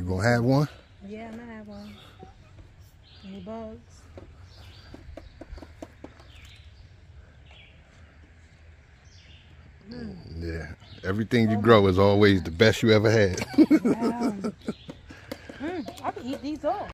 You gonna have one? Yeah, I'm gonna have one. Any bugs? Mm. Yeah, everything you grow is always the best you ever had. Wow. I can eat these all.